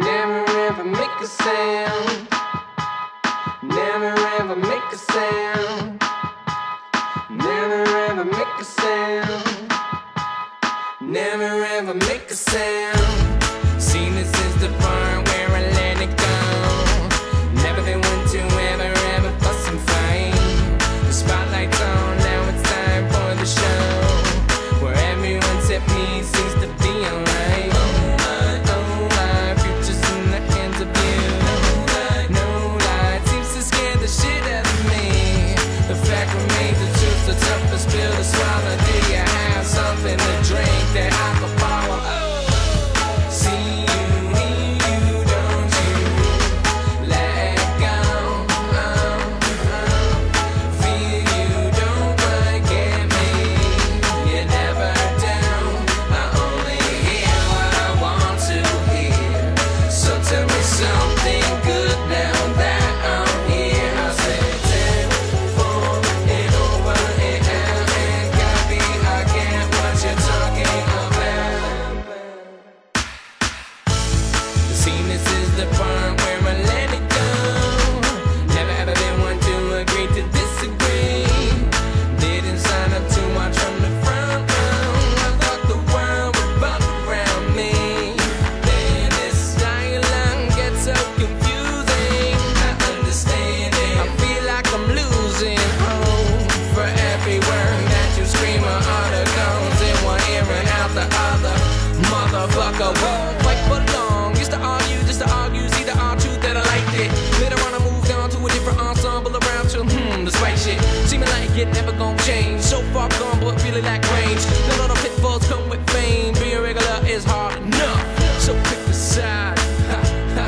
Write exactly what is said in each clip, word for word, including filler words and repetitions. Never ever make a sound. Never ever make a sound. Never ever make a sound. Never ever make a sound. Seen it since the part where I let it go. Never been one to ever ever fuss and fight. The spotlight's on, now it's time for the show, where everyone set me seems to be alright. Motherfucker won't fight for long. Used to argue, just to argue, see the odd truth that I liked it. Later on I moved on to a different ensemble around you. Hmm, despite shit seeming like it never gon' change. So far gone, but really lack range. The lot of pitfalls come with fame. Being regular is hard enough, so pick the side. Ha, ha,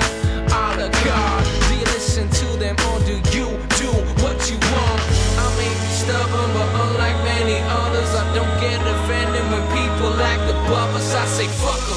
all of God. Do you listen to them or do you do what you want? I may be stubborn, but unlike many others, I don't get offended when people act above us. I say fuck them.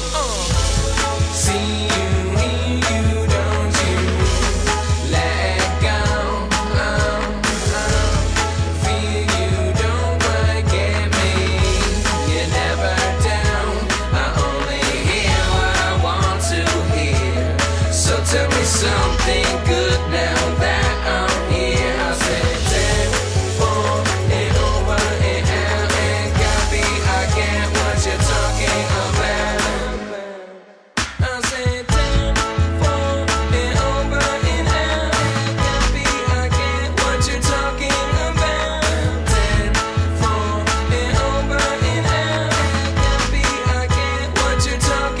Tell me something good now that I'm here. I said ten, four, and over, and out, and copy. I get what you're talking about. I said ten, four, and over, and out, and copy. I get what you're talking about. Ten, four, and over, and out, and copy. I get what you're talking about. Ten, four.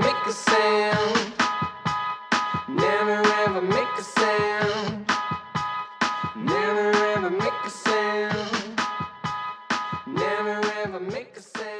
Make a sound. Never ever make a sound. Never ever make a sound. Never ever make a sound.